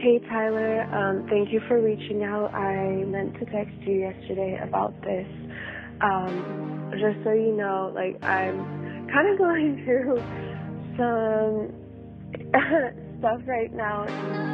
Hey, Tyler. Thank you for reaching out. I meant to text you yesterday about this. Just so you know, I'm kind of going through some stuff right now.